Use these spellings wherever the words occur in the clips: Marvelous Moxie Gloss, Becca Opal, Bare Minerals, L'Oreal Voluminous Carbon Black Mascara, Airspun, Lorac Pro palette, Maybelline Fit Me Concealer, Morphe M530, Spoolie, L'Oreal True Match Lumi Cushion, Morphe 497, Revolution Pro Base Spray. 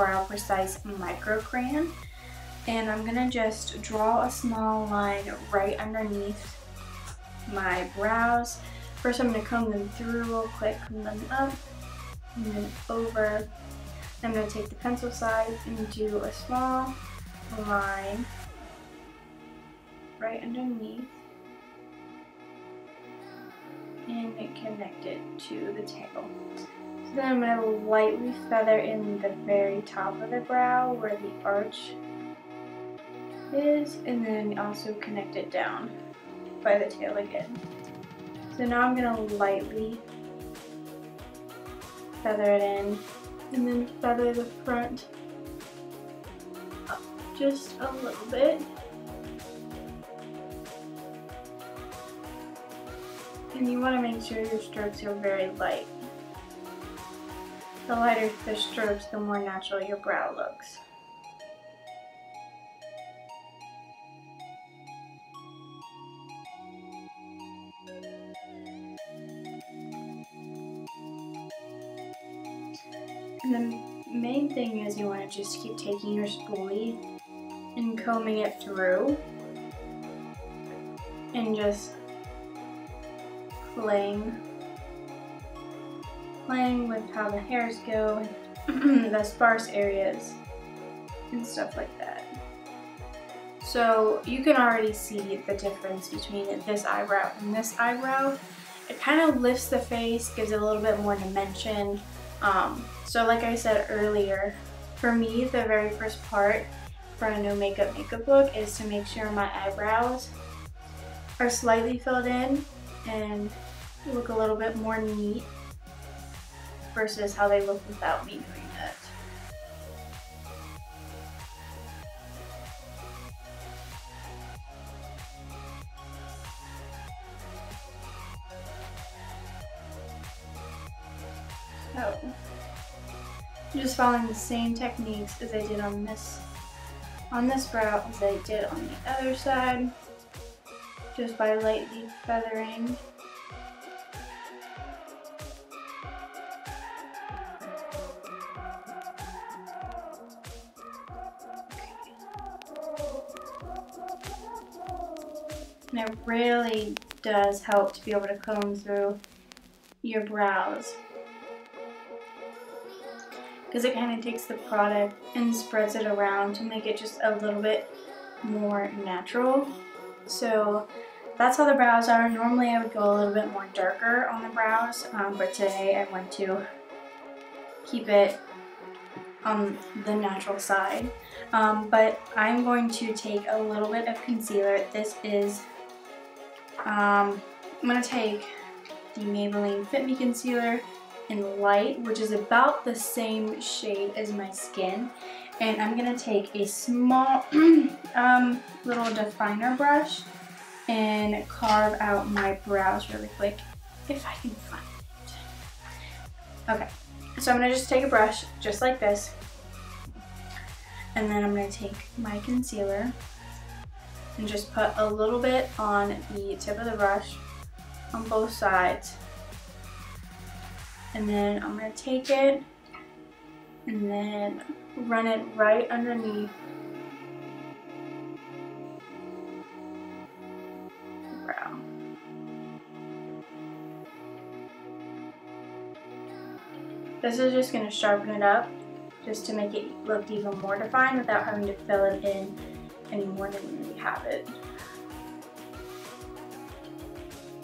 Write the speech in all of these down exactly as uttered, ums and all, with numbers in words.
Brow Precise Micro Crayon, and I'm gonna just draw a small line right underneath my brows. First I'm gonna comb them through real quick, comb them up, and then over. I'm gonna take the pencil size and do a small line right underneath and connect it to the tail. So then I'm gonna lightly feather in the very top of the brow where the arch is, and then also connect it down by the tail again. So now I'm gonna lightly feather it in and then feather the front up just a little bit. And you want to make sure your strokes are very light. The lighter the strokes, the more natural your brow looks. And the main thing is you want to just keep taking your spoolie and combing it through and just playing, playing with how the hairs go and the sparse areas and stuff like that. So you can already see the difference between this eyebrow and this eyebrow. It kind of lifts the face, gives it a little bit more dimension. Um, so like I said earlier, for me the very first part for a no makeup makeup look is to make sure my eyebrows are slightly filled in and look a little bit more neat versus how they look without me doing that. So I'm just following the same techniques as I did on this on this brow as I did on the other side, just by lightly feathering. Okay. And it really does help to be able to comb through your brows, because it kind of takes the product and spreads it around to make it just a little bit more natural. So that's how the brows are. Normally I would go a little bit more darker on the brows, um, but today I want to keep it on the natural side. Um, but I'm going to take a little bit of concealer. This is, um, I'm going to take the Maybelline Fit Me Concealer in Light, which is about the same shade as my skin. And I'm gonna take a small um, little definer brush and carve out my brows really quick, if I can find it. Okay, so I'm gonna just take a brush just like this, and then I'm gonna take my concealer and just put a little bit on the tip of the brush on both sides. And then I'm gonna take it and then run it right underneath the brow. This is just going to sharpen it up just to make it look even more defined without having to fill it in any more than we already have it.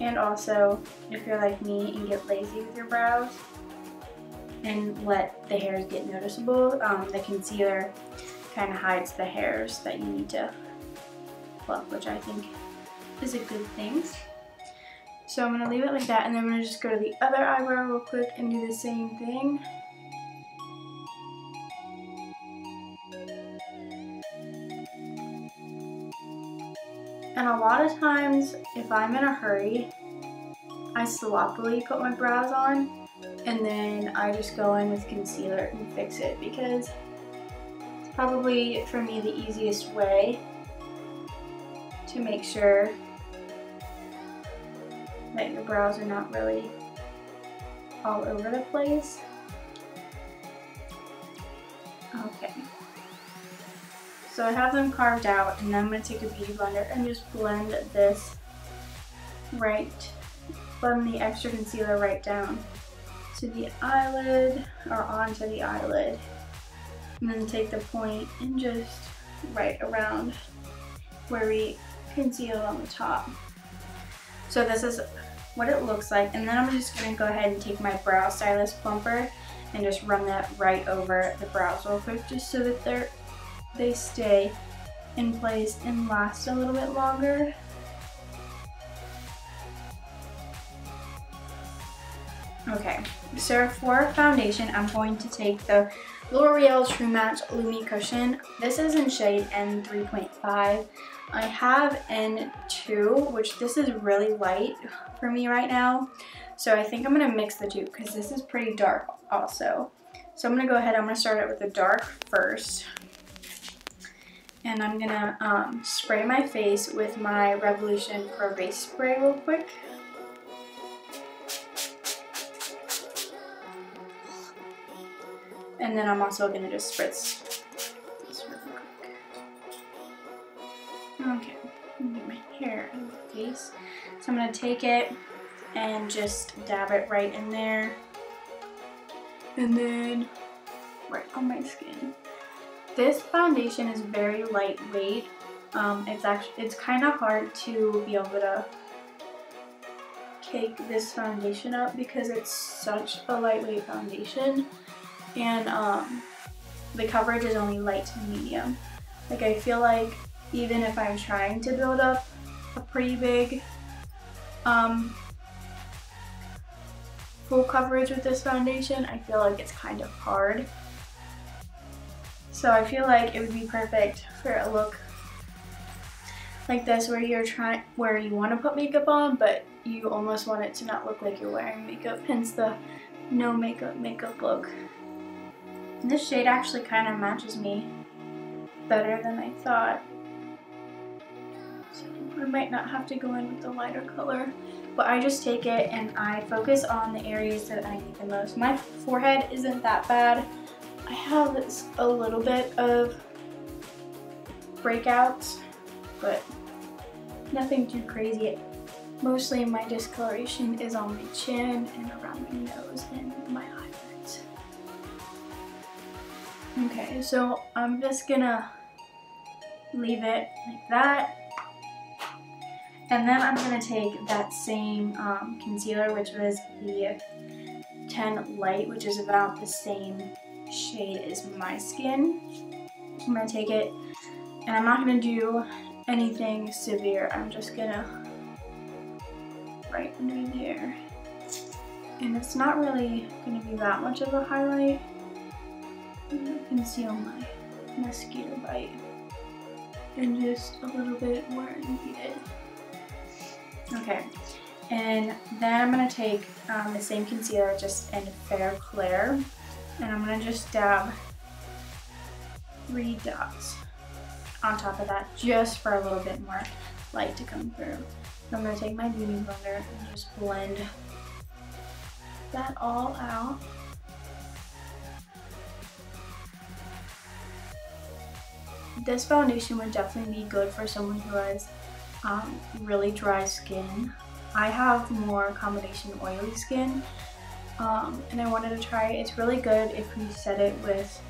And also, if you're like me and get lazy with your brows and let the hairs get noticeable, um, the concealer kind of hides the hairs that you need to pluck, which I think is a good thing. So I'm going to leave it like that, and then I'm going to just go to the other eyebrow real quick and do the same thing. And a lot of times, if I'm in a hurry, I sloppily put my brows on, and then I just go in with concealer and fix it, because it's probably, for me, the easiest way to make sure that your brows are not really all over the place. Okay. So I have them carved out, and then I'm going to take a beauty blender and just blend this right, blend the extra concealer right down to the eyelid, or onto the eyelid, and then take the point and just right around where we concealed on the top. So this is what it looks like, and then I'm just going to go ahead and take my Brow Stylist Plumper and just run that right over the brows real quick, just so that they're, they stay in place and last a little bit longer. Okay, so for foundation, I'm going to take the L'Oreal True Match Lumi Cushion. This is in shade N three point five. I have N two, which this is really light for me right now. So I think I'm going to mix the two because this is pretty dark also. So I'm going to go ahead, I'm going to start it with the dark first. And I'm going to um, spray my face with my Revolution Pro Base Spray real quick. And then I'm also going to just spritz this real quick. Okay, I'm going to get my hair in the face. So I'm going to take it and just dab it right in there. And then right on my skin. This foundation is very lightweight. Um, it's actually it's kind of hard to be able to cake this foundation up because it's such a lightweight foundation, and um, the coverage is only light to medium. Like, I feel like even if I'm trying to build up a pretty big um, full coverage with this foundation, I feel like it's kind of hard. So I feel like it would be perfect for a look like this, where you're trying, where you want to put makeup on, but you almost want it to not look like you're wearing makeup. Hence the no makeup makeup look. And this shade actually kind of matches me better than I thought. So I might not have to go in with the lighter color, but I just take it and I focus on the areas that I need the most. My forehead isn't that bad. I have a little bit of breakouts, but nothing too crazy. Mostly my discoloration is on my chin and around my nose and my eyelids. Okay, so I'm just gonna leave it like that. And then I'm gonna take that same um, concealer, which was the ten Light, which is about the same shade is my skin. I'm gonna take it, and I'm not gonna do anything severe. I'm just gonna right under there, and it's not really gonna be that much of a highlight. I'm gonna conceal my mosquito bite and just a little bit where I need it. Okay, and then I'm gonna take um, the same concealer, just in Fair Claire. And I'm gonna just dab three dots on top of that just for a little bit more light to come through. So I'm gonna take my beauty blender and just blend that all out. This foundation would definitely be good for someone who has um, really dry skin. I have more combination oily skin. Um, and I wanted to try it. It's really good if you set it with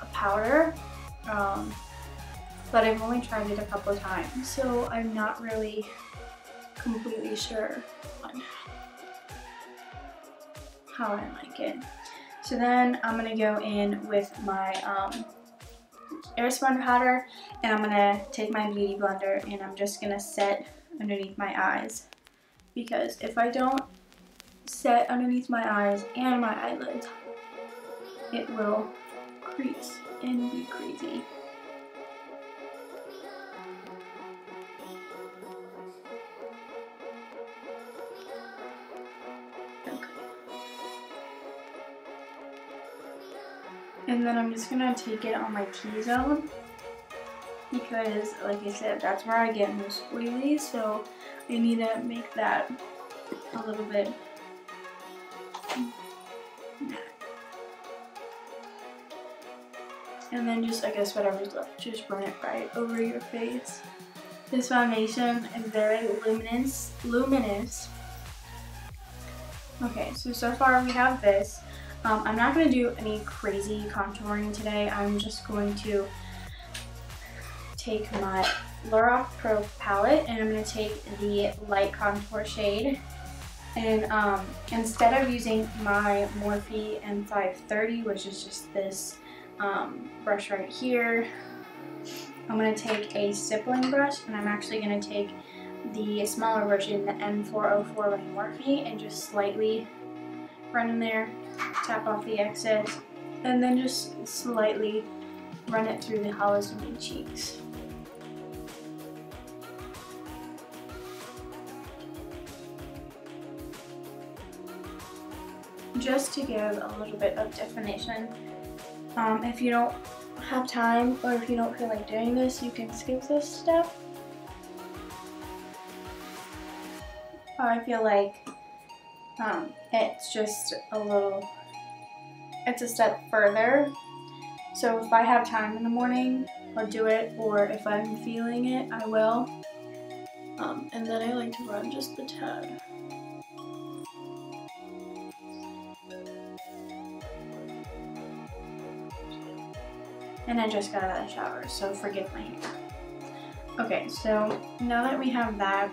a powder, um, but I've only tried it a couple of times, so I'm not really completely sure on how I like it. So then I'm going to go in with my um, airspun powder, and I'm going to take my beauty blender and I'm just going to set underneath my eyes, because if I don't set underneath my eyes and my eyelids, it will crease and be crazy. Okay. And then I'm just gonna take it on my T-zone, because like I said, that's where I get most oily, so I need to make that a little bit. and then just, I guess, whatever's left, just run it right over your face. This foundation is very luminous. luminous. Okay, so, so far we have this. Um, I'm not going to do any crazy contouring today. I'm just going to take my Lorac Pro palette and I'm going to take the light contour shade. And um, instead of using my Morphe M five thirty, which is just this um, brush right here, I'm going to take a stippling brush, and I'm actually going to take the smaller version, the M four oh four by Morphe, and just slightly run in there, tap off the excess, and then just slightly run it through the hollows of my cheeks. Just to give a little bit of definition. Um, if you don't have time or if you don't feel like doing this, you can skip this step. I feel like um, it's just a little, it's a step further. So if I have time in the morning, I'll do it, or if I'm feeling it, I will. Um, and then I like to run just the tad. And I just got out of the shower, so forgive my hair. Okay, so now that we have that,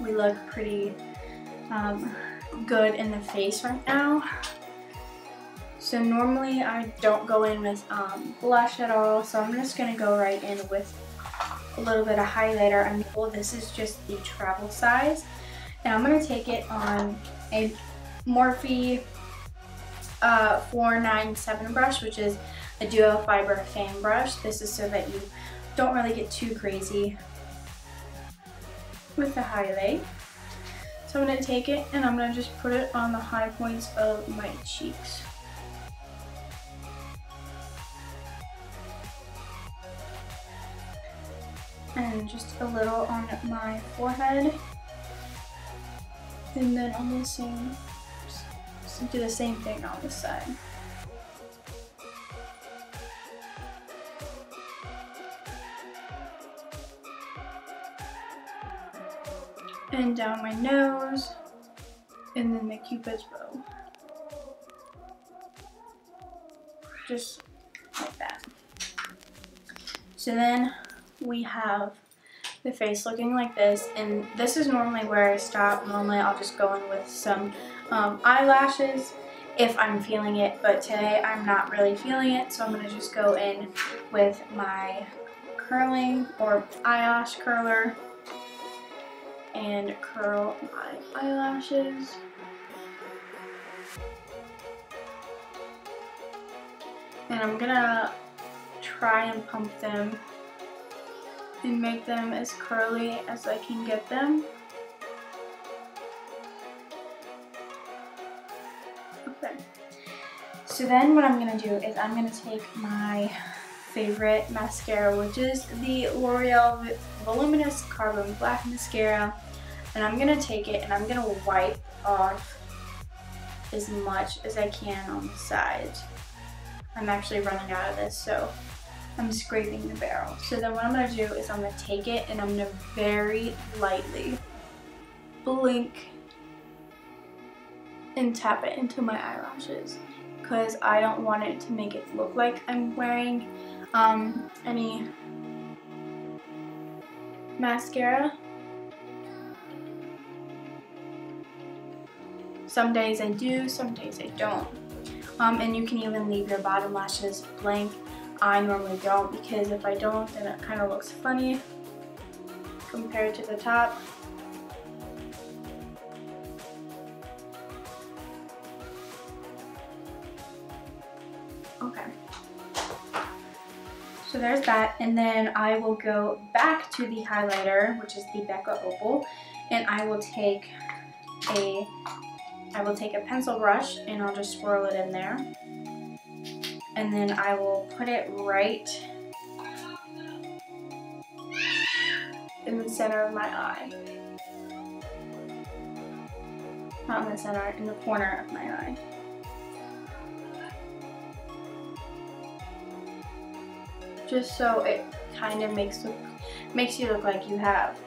we look pretty um, good in the face right now. So normally I don't go in with um, blush at all, so I'm just gonna go right in with a little bit of highlighter. I mean, well, this is just the travel size, and I'm gonna take it on a Morphe uh, four ninety-seven brush, which is a duo fiber fan brush. This is so that you don't really get too crazy with the highlight. So I'm going to take it and I'm going to just put it on the high points of my cheeks. And just a little on my forehead. And then on the same, do the same thing on this side. And down my nose, and then the Cupid's bow. Just like that. So then we have the face looking like this, and this is normally where I stop. Normally I'll just go in with some um, eyelashes if I'm feeling it, but today I'm not really feeling it, so I'm gonna just go in with my curling or eyelash curler and curl my eyelashes. And I'm gonna try and pump them and make them as curly as I can get them. Okay. So then what I'm gonna do is I'm gonna take my favorite mascara, which is the L'Oreal Voluminous Carbon Black Mascara. And I'm gonna take it and I'm gonna wipe off as much as I can on the sides. I'm actually running out of this, so I'm scraping the barrel. So then what I'm gonna do is I'm gonna take it and I'm gonna very lightly blink and tap it into my eyelashes, because I don't want it to make it look like I'm wearing um, any mascara. Some days I do, some days I don't. Um, and you can even leave your bottom lashes blank. I normally don't, because if I don't, then it kind of looks funny compared to the top. Okay. So there's that, and then I will go back to the highlighter, which is the Becca Opal, and I will take a I will take a pencil brush and I'll just swirl it in there. And then I will put it right in the center of my eye. Not in the center, in the corner of my eye. just so it kind of makes look, makes you look like you have,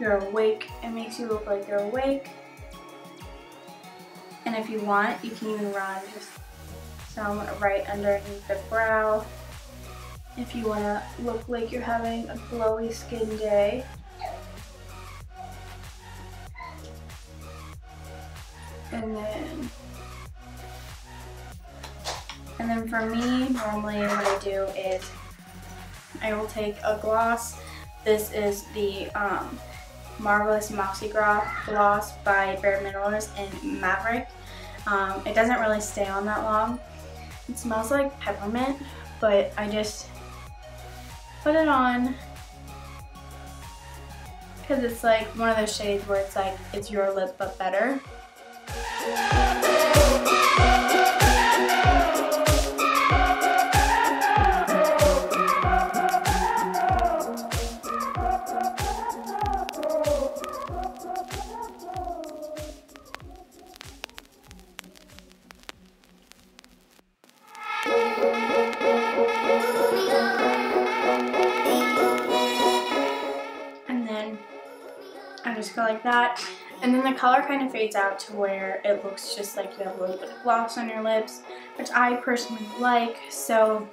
you're awake. It makes you look like you're awake. And if you want, you can even run just some right underneath the brow if you want to look like you're having a glowy skin day. And then, and then for me, normally what I do is I will take a gloss. This is the um, Marvelous Moxie Gloss by Bare Minerals in Maverick. Um, it doesn't really stay on that long. It smells like peppermint, but I just put it on because it's like one of those shades where it's like it's your lip but better. And then I just go like that. And then the color kind of fades out to where it looks just like you have a little bit of gloss on your lips, which I personally like. So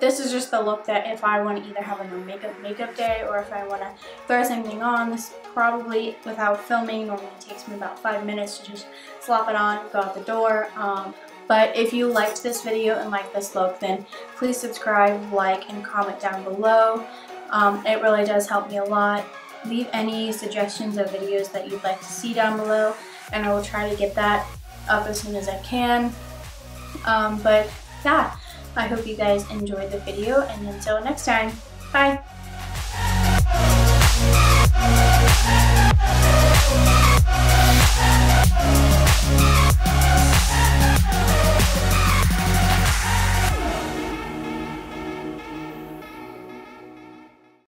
this is just the look that if I want to either have like a makeup makeup day or if I want to throw something on, this probably, without filming, normally takes me about five minutes to just slap it on, go out the door. Um, but if you liked this video and like this look, then please subscribe, like, and comment down below. Um, it really does help me a lot. Leave any suggestions of videos that you'd like to see down below, and I will try to get that up as soon as I can. Um, but yeah, I hope you guys enjoyed the video, and until next time, bye!